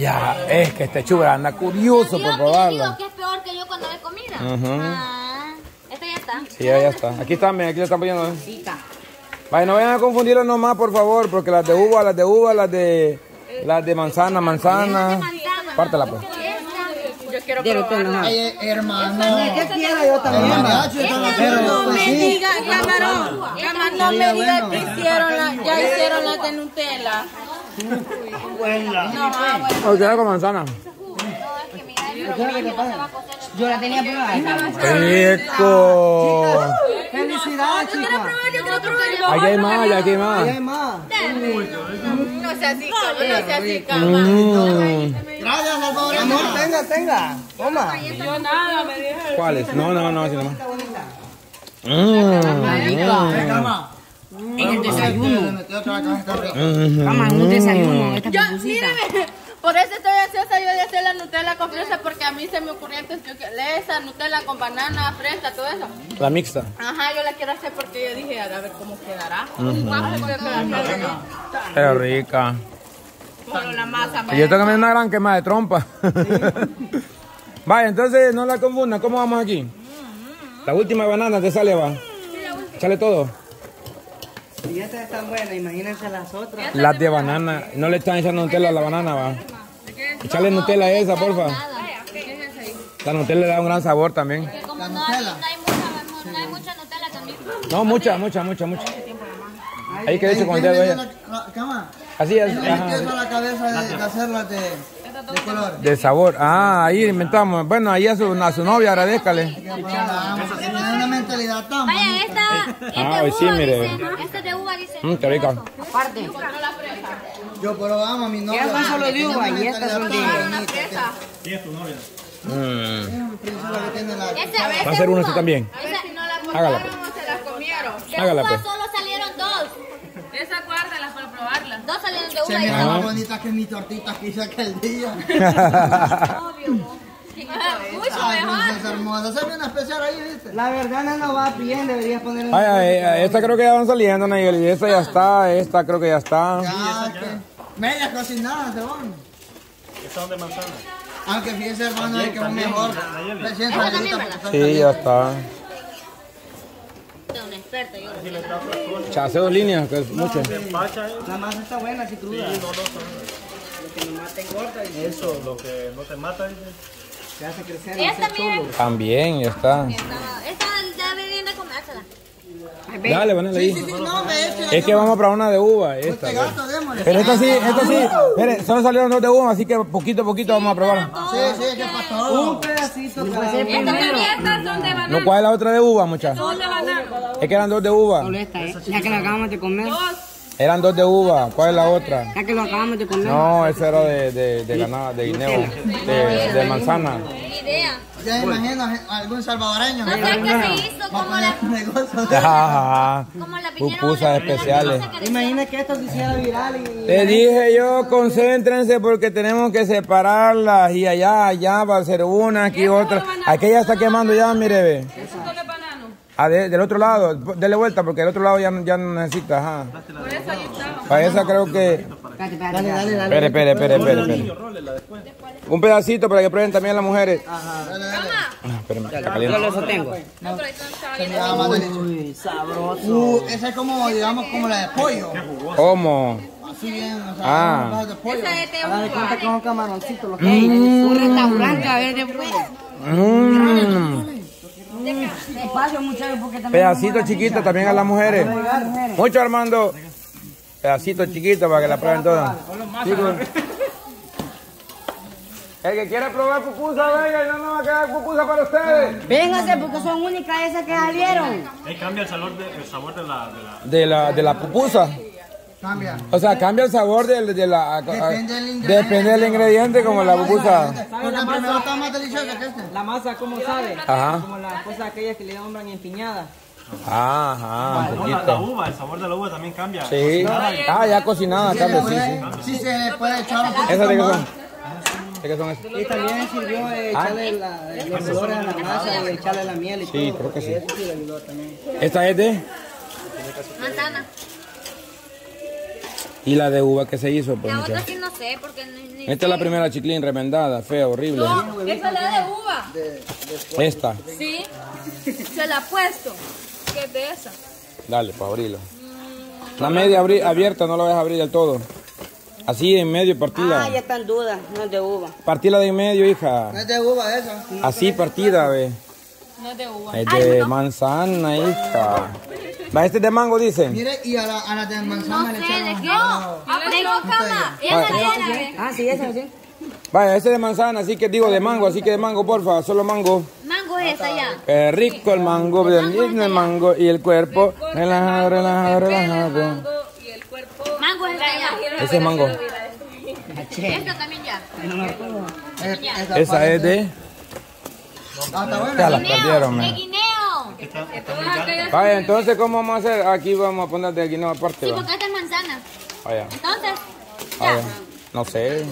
Ya, es que este chubra anda curioso por probarlo. Que es peor que yo cuando ve comida. Esta ya está. Sí, ya está. Aquí están, ven, aquí lo están poniendo. Vaya, no vayan a confundirlo nomás, por favor, porque las de uva, las de manzana, Pártela, pues. Yo quiero probarla. Ay, hermano. ¿Qué quiero yo también? No me diga, camarón. No me diga que hicieron ya hicieron la de Nutella. No, yo con manzana. Yo la tenía probada. ¡Eco! ¡Felicidad, chicas! Aquí hay más, No sea así, Gracias, amor. Amor, tenga. Toma. Yo nada, me dije. ¿Cuáles? No, así nomás. En el desayuno. En un desayuno. Por eso estoy ansiosa yo de hacer la Nutella con fresa, porque a mí se me ocurrió antes que esa Nutella con banana, fresa, todo eso. La mixta. Ajá, yo la quiero hacer porque yo dije, a ver cómo quedará. Qué rica. Solo la masa. Y yo tengo que una gran quema de trompa. Sí. Vaya, entonces no la confundan. ¿Cómo vamos aquí? La última banana te sale, va. Sale todo. Y estas están buenas, imagínense las otras. Las de banana, no le están echando Nutella a la banana, va. Echale Nutella a esa, porfa. La Nutella le da un gran sabor también. Porque como no hay mucha Nutella también. No, mucha. Ahí que hecho con el dedo ella. Así es. La cabeza de hacerlas de color. De sabor. Ah, ahí inventamos. Bueno, ahí a su novia, agradézcale. Vaya, esta de uva dice. Qué rica. Aparte. Yo probamos a mi novia. Ya solo de uva y esta es una fresa. ¿Y es tu novia? Va a ser uno este también. Hágala, pues. Se las comieron. Hágala, pues. Solo salieron dos. Esa guárdalas para probarlas. Dos salieron de uva y esta. Más bonita que mi tortita que hice aquel día. Obvio. La verdad, Nano va bien, deberías ponerle. Esta creo que ya van saliendo, Nayeli. Esta ya está, esta creo que ya está. Medias cocinadas se van. Estas son de manzana. Aunque fíjense, hermano, hay que un mejor. Sí, ya está. Un experto, yo. Chase dos líneas, que es mucho. La masa está buena, si cruda. Lo que no mata engorda. Eso, lo que no te mata, dice. Se hace crecer, esta también, ya está. Esta ya venía a comérsela. Dale, ponela ahí. Es que vamos para una de uva. Pero esta sí. Miren, solo salieron dos de uva, así que poquito a poquito vamos a probarla. Sí, que para todo. Un pedacito. Estas son de banana. No, ¿cuál es la otra de uva, muchachos? Son de banana. Es que eran dos de uva. Ya que la acabamos de comer. Eran dos de uva, ¿cuál es la otra? La que lo acabamos de comer. No, esa era de guineo, de manzana. Idea. Ya imagino algún salvadoreño. No sé qué se hizo, como la pupusas especiales. Imagina que esto se hiciera viral y... Te dije yo, concéntrense porque tenemos que separarlas y allá va a ser una, aquí otra. Aquella está quemando ya, mire, ve. Ah, del otro lado, dele vuelta porque el otro lado ya no necesita, ajá. Para esa creo que... Espere. Un pedacito para que prueben también las mujeres. Ajá, espérame, está caliente. Yo lo tengo. No, pero ahí está. Uy, sabroso. Esa es como, digamos, como la de pollo. ¿Cómo? Así bien, o sea, como la de pollo. Ahora de cuenta que es un camaroncito. Un restaurante, a ver, de pollo. Pedacito chiquito también a las mujeres. Mucho, Armando. Pedacito chiquito para que la prueben todas. El que quiera probar pupusa, venga, y no nos va a quedar pupusa para ustedes. Vénganse porque son únicas esas que salieron. Cambia el sabor de la pupusa. Cambia. O sea, cambia el sabor de la... Depende del ingrediente, como la pupusa. La masa está más deliciosa que esta. La masa, ¿cómo sabe? Ajá. Como las cosas aquellas que le nombran empiñadas. Ajá, el sabor de la uva también cambia. Sí. Ah, ya cocinada, cambia, sí. Sí, se le puede echar un poquito más. ¿Qué son esas? Y también sirvió echarle los olores a la masa y echarle la miel y todo. Sí, creo que sí. ¿Esta es de? Manzana. Y la de uva que se hizo, pues. La otra sí no sé sé, porque... Ni esta sé. Es la primera chiclín remendada, fea, horrible. No, esta es la de uva. ¿Esta? Sí, se la he puesto. ¿Qué es de esa? Dale, para abrirla. La media abierta, no la vas a abrir del todo. Así en medio, partida. Ah, ya está en duda, no es de uva. Partida de en medio, hija. No es de uva esa. Así partida, ve. No es de uva. Es de manzana, hija. Va, este es de mango, dicen. Mire, y a la de manzana le echan. No sé, ah, sí, esa, sí. Vaya, este es de manzana, así que digo de mango, porfa, solo mango. Mango es esa ya. Qué rico el mango, el mango y el cuerpo. Relajado, relajado. Mango es esa. Ese es mango. Esta también ya. Esa es de... Ya las perdieron, man. Vaya, entonces, ¿cómo vamos a hacer? Aquí vamos a poner de guineo aparte. Sí, porque esta es manzana. Vaya. Entonces, ya. No sé.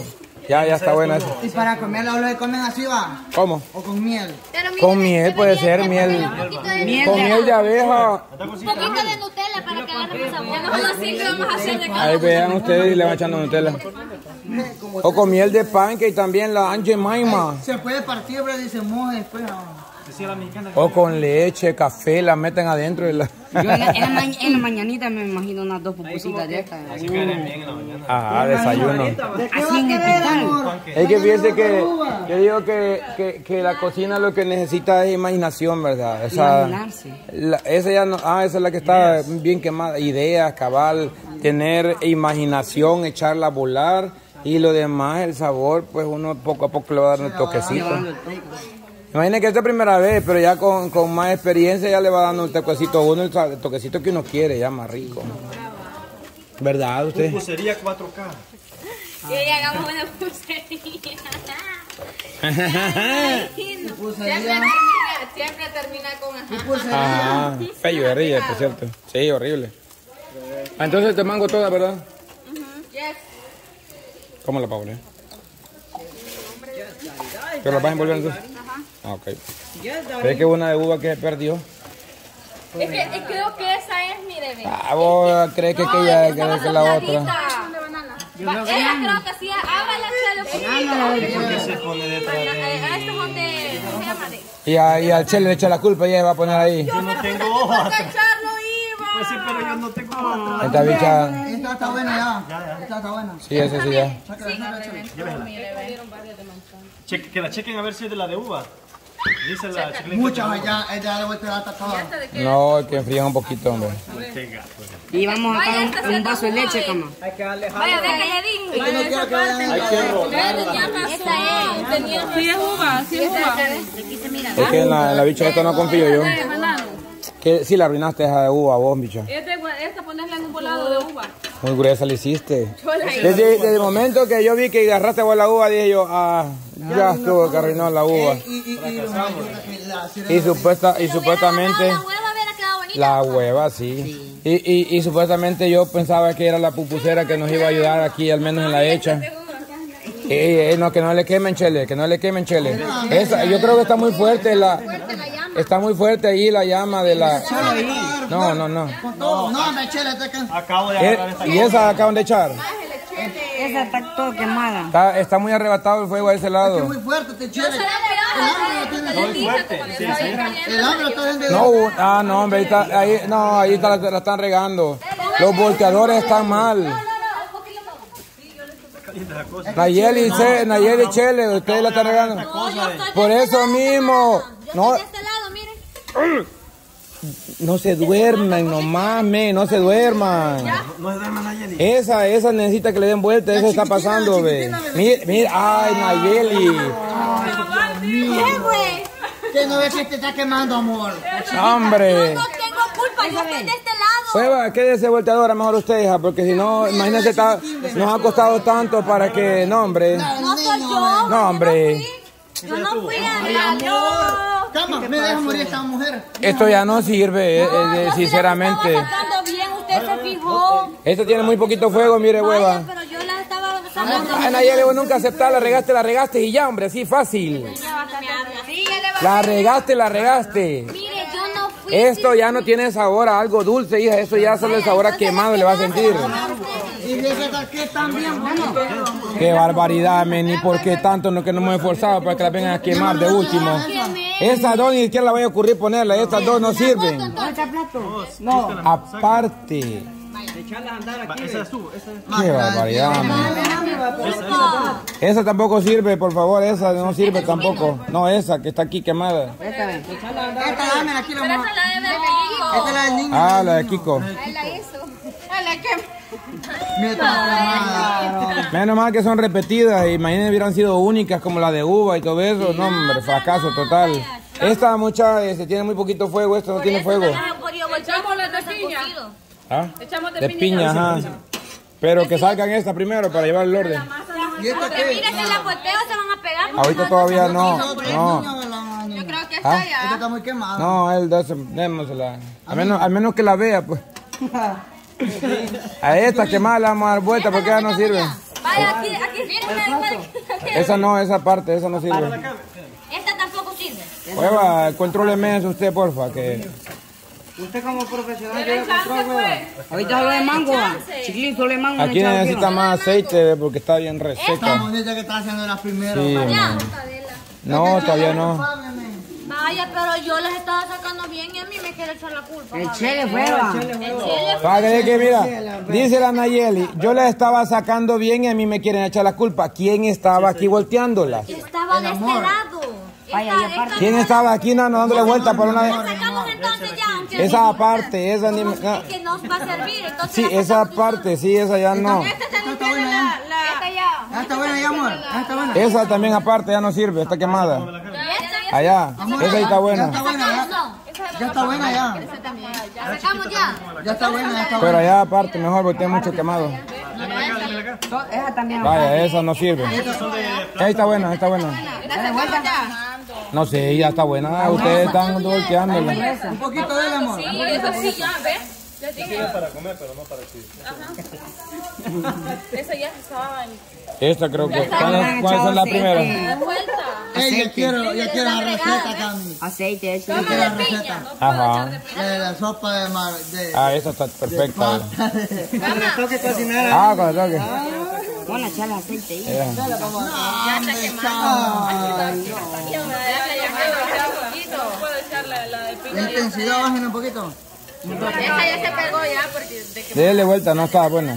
Ya está buena esa. ¿Y para comerla o lo comen así, va? ¿Cómo? ¿O con miel? Con miel puede ser, miel. Con miel de abeja. Un poquito de Nutella para que agarre sabor. Ya no vamos así, vamos a hacer de... Ahí vean ustedes y le va echando Nutella. O con miel de pancake también, la Aunt Jemima. Se puede partir, pero dice moja después. O con leche, café, la meten adentro. Yo en la mañanita me imagino unas dos pupusitas de estas. Así que vienen bien en la mañana. Ajá, desayuno. Así en el pitán. Es que fíjense que yo digo que la cocina lo que necesita es imaginación, ¿verdad? Imaginarse. Esa ya no, esa es la que está bien quemada. Ideas, cabal, tener imaginación, echarla a volar. Y lo demás, el sabor, pues uno poco a poco le va a dar un toquecito. Imaginen que esta es la primera vez, pero ya con más experiencia ya le va dando un toquecito a uno, el toquecito que uno quiere, ya más rico. ¿Verdad usted? Pupusería 4K. Y ahí hagamos una pupusería. Siempre termina con... Ah, feo de ríe, por cierto. Sí, horrible. Entonces te mango toda, ¿verdad? Yes. ¿Cómo la Paula? ¿Pero la vas envolviendo? Ah, ok. ¿Ves que una de uva que se perdió? Es que creo que esa es, mire. Ah, vos crees que aquella, crees que la otra. Ella creo que sí, ábrala, chelo. ¿Por qué se pone detrás de...? A esto es donde se llama de... Y al chelo le echa la culpa y ella va a poner ahí. Yo no tengo hojas. Pues sí, pero yo no tengo hojas. Esta bicha... Esta está buena ya. Esta está buena. Sí, esa sí ya. Que la chequen a ver si es de la de uva. Dice la chiclín. Muchas allá, ella le vuelve a atacar. No, que enfrían un poquito, hombre. Y vamos a sacar un vaso de leche, cama. Hay que darle jalo. Vaya, deja ya digo. Hay que robar. Esta es. Sí, es uva, sí es uva. Es que en la bicha esta no confío yo. Si la arruinaste esa de uva, vos, bicha. Esta ponesla en un volado de uva. Muy gruesa le hiciste. Desde el momento que yo vi que agarraste vos la uva, dije yo, ah, ya estuvo que arruinó la uva. Y supuestamente... La hueva, sí. Y supuestamente yo pensaba que era la pupusera que nos iba a ayudar aquí, al menos en la hecha. No, que no le quemen, chele, que no le quemen, chele. Yo creo que está muy fuerte la... Está muy fuerte ahí la llama de la... No, me eché, acabo de agarrar esta. ¿Y esa acaban de echar? Esa está toda quemada. Está muy arrebatado el fuego a ese lado. Está muy fuerte, te eché. El hambre está bien de... No, hombre, ahí la están regando. Los volteadores están mal. Nayeli, chele, ustedes la están regando. Por eso mismo. No. No se duerman, no mames, no se duerman. No se duerman, Nayeli. Esa necesita que le den vuelta, eso está pasando, ve. Mira, ay, Nayeli. ¿Qué, güey? Que no ves que te está quemando, amor. Hombre. Yo no tengo culpa, yo estoy de este lado. Prueba, quédese volteadora mejor usted, hija, porque si no, imagínate, nos ha costado tanto para que... No, hombre. No soy yo. No, hombre. Yo no fui a la... Cama, me deja morir esta mujer. Esto ya no sirve, sinceramente. Bien, usted se fijó. Esto tiene muy poquito fuego, mire, hueva. Pero yo la estaba sacando. Ay, Nayeli, vos nunca aceptás, la regaste y ya, hombre, así fácil. La regaste. Mire, yo no fui. Esto ya no tiene sabor a algo dulce, hija. Eso ya solo el sabor a quemado le va a sentir. Qué barbaridad, men. ¿Y por qué tanto que no hemos esforzado para que la vengan a quemar de último? Esas dos ni siquiera la voy a ocurrir ponerla. Estas dos no sirven. No. Aparte. Qué barbaridad, man. Esa tampoco sirve, por favor. Esa no sirve tampoco. No, esa que está aquí quemada. Esta es la del niño. Ah, la de Kiko. Menos mal que son repetidas. Imagínense, hubieran sido únicas como la de uva y todo eso. No, hombre, fracaso total. Esta mucha tiene muy poquito fuego. Esta no tiene fuego. ¿Ah? Echamos de piña, ajá. Pero que salgan estas primero para llevar el orden. ¿Y esta qué? Mira que las volteos se van a pegar. Ahorita todavía no. Yo creo que está ya. Esta está muy quemada. No, él démosela. Al menos que la vea, pues. A esta quemada la vamos a dar vuelta porque ya no sirve. Vaya, aquí sirve. Esa no, esa parte, esa no sirve. Esta tampoco sirve. Prueba, contróleme eso usted, porfa, que... Usted como profesional debe comprar huevas. Ahorita solo de mango, chiquilín, solo de mango. Aquí necesita más aceite porque está bien reseca. Esta bonita que está haciendo las primeras. Sí, no, todavía no. Vaya, pero yo las estaba sacando bien y a mí me quiere echar la culpa. Echele hueva. Para que mira, dice la Nayeli, yo las estaba sacando bien y a mí me quieren echar la culpa. ¿Quién estaba aquí volteándolas? Estaba de este lado. ¿Quién estaba aquí, Nano, dándole vuelta por una vez? Esa parte, esa ni... que nos va a servir. Sí, esa parte, sí, esa ya no. Esta buena ya, amor. Esa también aparte ya no sirve, está quemada. Allá, esa está buena. Ya está buena ya. La sacamos ya. Ya está buena. Pero allá aparte, mejor porque tiene mucho quemado. Esa también. Vaya, esa no sirve. Ahí está buena, está buena. No sé, ya está buena. Ustedes están volteándola. Un poquito de amor. Sí, eso sí, ya, ¿ves? Ya dije. Es para comer, pero no para ti. Ajá. Esa ya estaba. Esta creo que. ¿Cuál es la primera? Yo quiero la receta, Cami. Aceite, yo quiero la receta. Ajá. La sopa de mar. Ah, esa está perfecta. Cuando le toque cocinar. Ah, cuando le toque. Bueno, ya el aceite ahí. La intensidad, bajen un poquito. Esta ya se pegó ya porque... Dele vuelta, no está buena.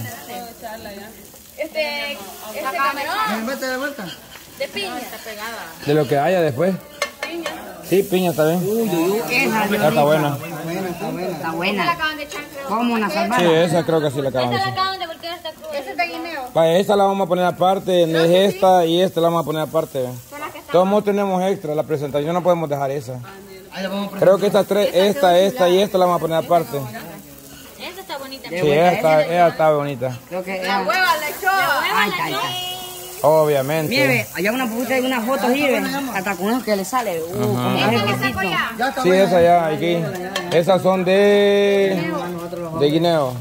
Este camarón. Dele vuelta. De piña. De lo que haya después. Piña. Sí, piña está bien. Está buena. Está buena. Como una salvada. Sí, esa creo que sí la acaban de echar. Vaya, esta la vamos a poner aparte, no, esta sí. Y esta la vamos a poner aparte. Todos tenemos extra, la presentación no podemos dejar esa. Creo que estas tres, esta y esta la vamos a poner aparte. Esta está bonita. Sí, esta está bonita. Creo que la hueva la echó. Obviamente. Mire, allá una pupusa y unas fotos y hasta con eso que le sale. Sí, esa ya, aquí. Esas son de guineo.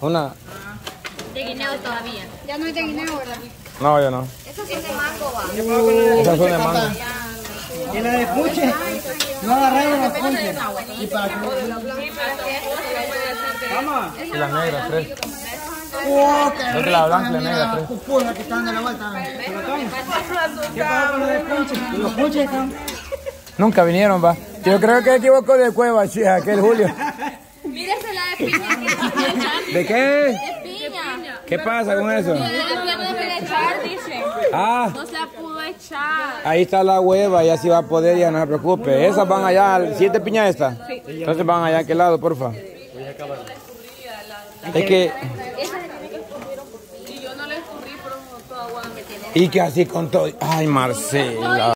Una... De guineo todavía. Ya no hay de guineo, ¿verdad? No, ya no. Esas son de mango, va. Esas son de mango. Y la de puche. No agarraron las puches. Y para que... Vamos. Y las negras, tres. ¡Oh, qué rico! La blanca y la negra, tres. Pupusa que están de la vuelta. ¿Qué pasa con los de puche? Los puches están... Nunca vinieron, va. Yo creo que equivocó de cueva, chija, aquel Julio. Mírese la de piña. ¿De qué? ¿Qué pasa con eso? Ah, no se la pudo echar. Ahí está la hueva, ya sí va a poder, ya no se preocupe. Esas van allá, ¿siete piñas estas? Sí. Entonces van allá, ¿a qué lado, porfa? Es que... Y que así con todo... Ay, Marcela.